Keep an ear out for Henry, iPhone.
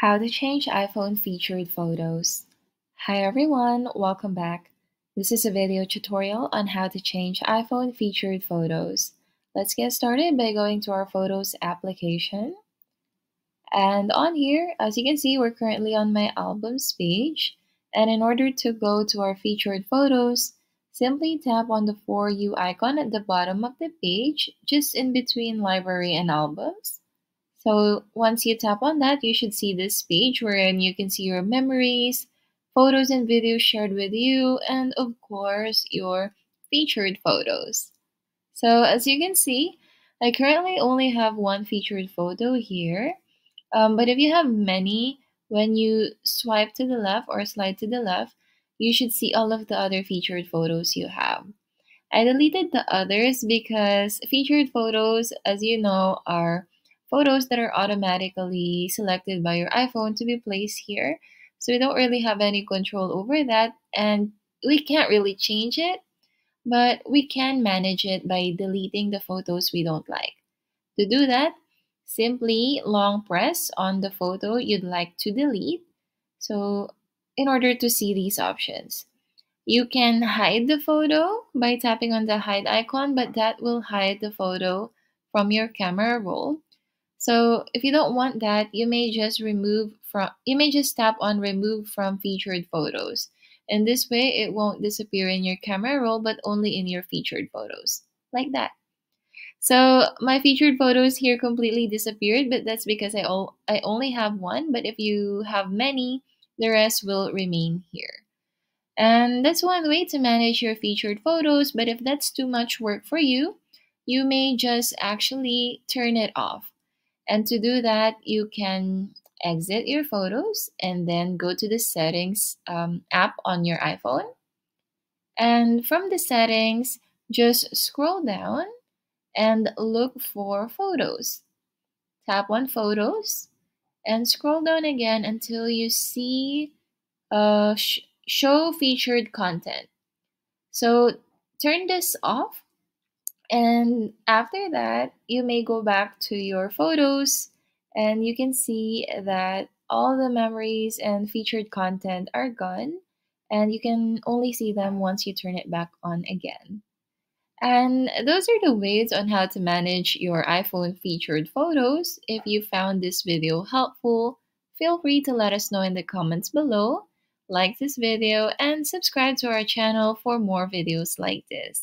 How to change iPhone featured photos. Hi everyone, welcome back. This is a video tutorial on how to change iPhone featured photos. Let's get started by going to our Photos application. And on here, as you can see, we're currently on my Albums page. And in order to go to our featured photos, simply tap on the For You icon at the bottom of the page, just in between Library and Albums. So once you tap on that, you should see this page wherein you can see your memories, photos and videos shared with you, and of course, your featured photos. So as you can see, I currently only have one featured photo here. But if you have many, when you swipe to the left or slide to the left, you should see all of the other featured photos you have. I deleted the others because featured photos, as you know, are photos that are automatically selected by your iPhone to be placed here. So we don't really have any control over that and we can't really change it, but we can manage it by deleting the photos we don't like. To do that, simply long press on the photo you'd like to delete. So in order to see these options, you can hide the photo by tapping on the hide icon, but that will hide the photo from your camera roll. So if you don't want that, you may just tap on Remove from Featured Photos. And this way, it won't disappear in your camera roll, but only in your featured photos, like that. So my featured photos here completely disappeared, but that's because I only have one. But if you have many, the rest will remain here. And that's one way to manage your featured photos. But if that's too much work for you, you may just actually turn it off. And to do that, you can exit your photos and then go to the Settings app on your iPhone. And from the settings, just scroll down and look for Photos. Tap on Photos and scroll down again until you see Show Featured Content. So turn this off. And after that, you may go back to your photos and you can see that all the memories and featured content are gone and you can only see them once you turn it back on again. And those are the ways on how to manage your iPhone featured photos. If you found this video helpful, feel free to let us know in the comments below, like this video, and subscribe to our channel for more videos like this.